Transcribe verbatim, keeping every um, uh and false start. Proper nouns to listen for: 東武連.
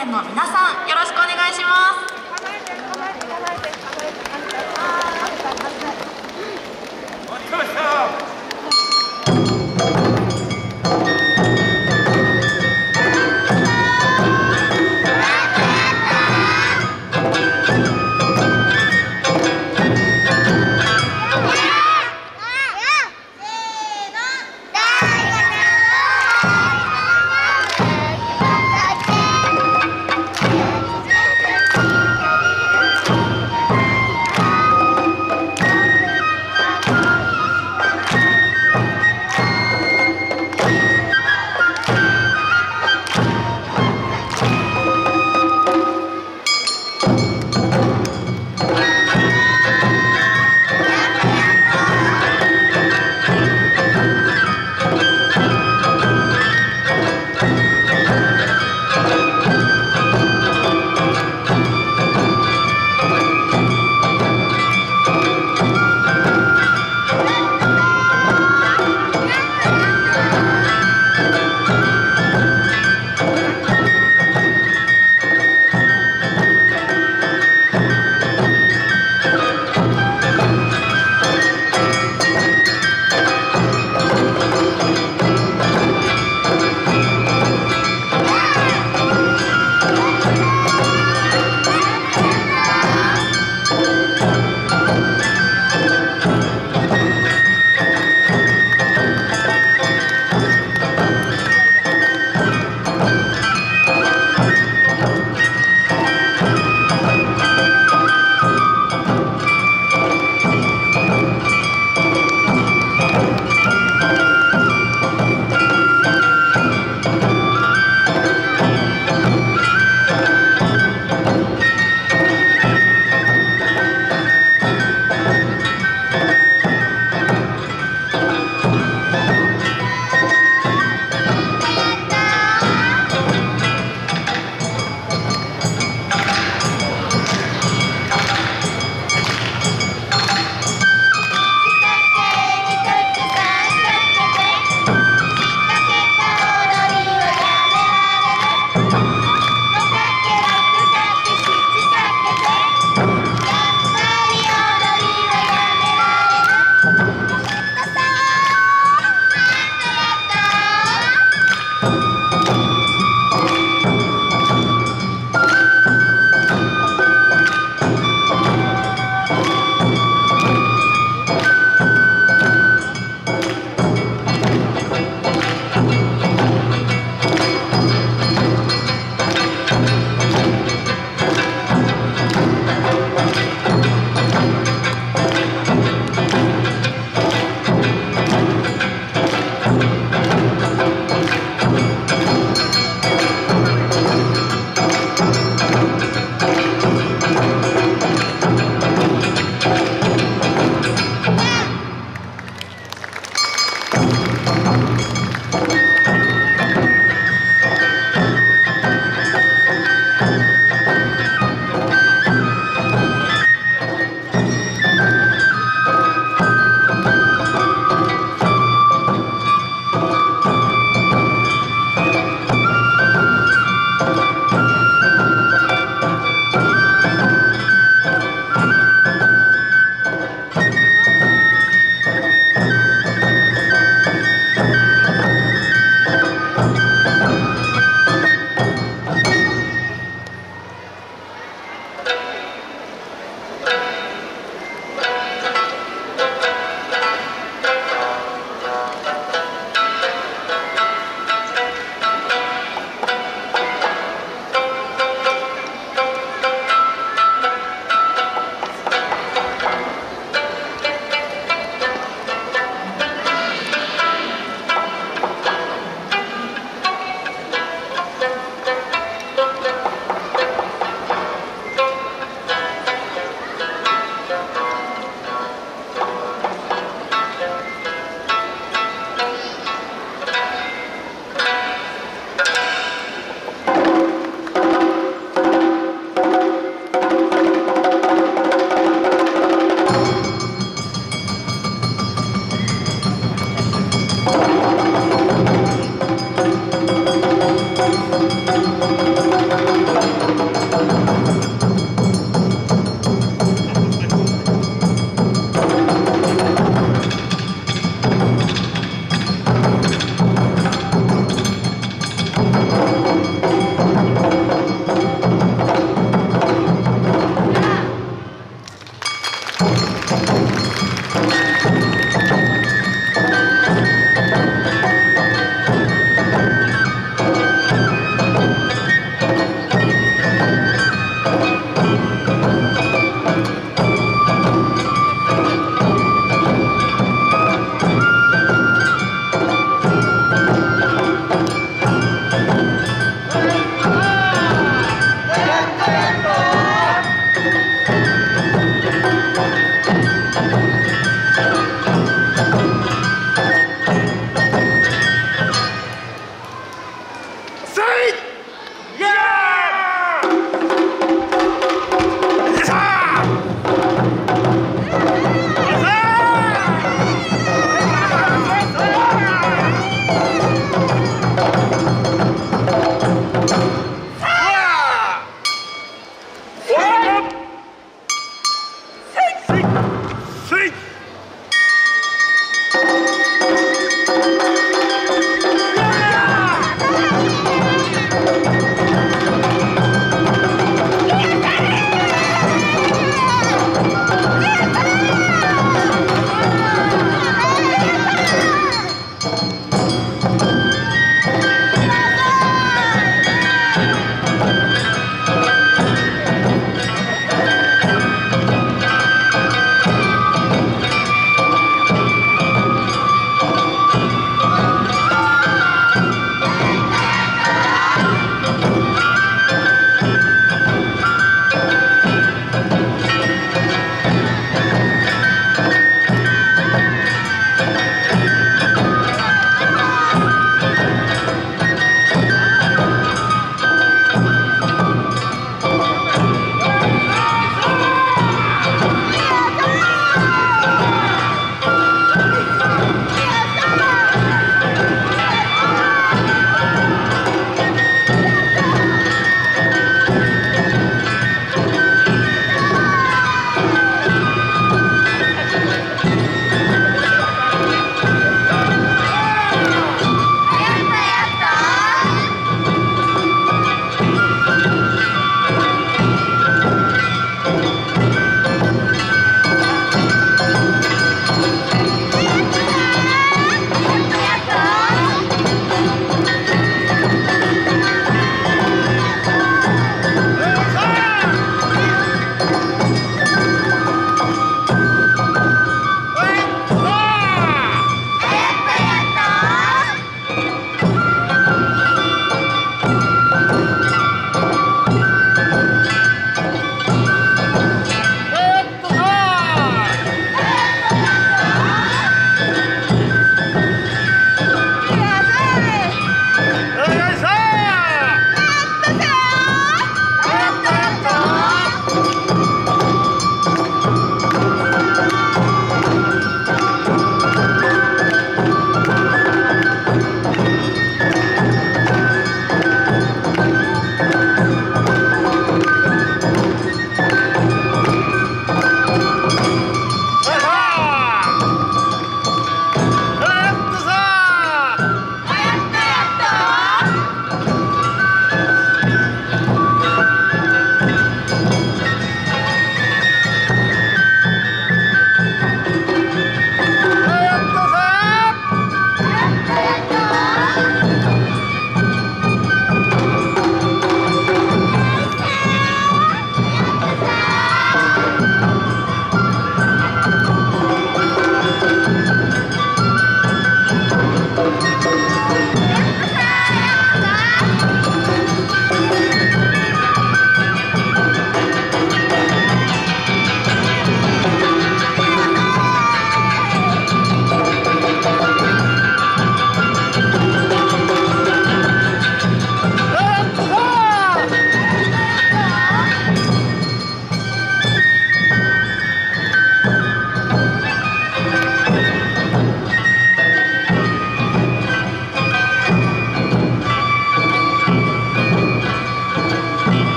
連の皆さん、よろしくお願いします。Thank you.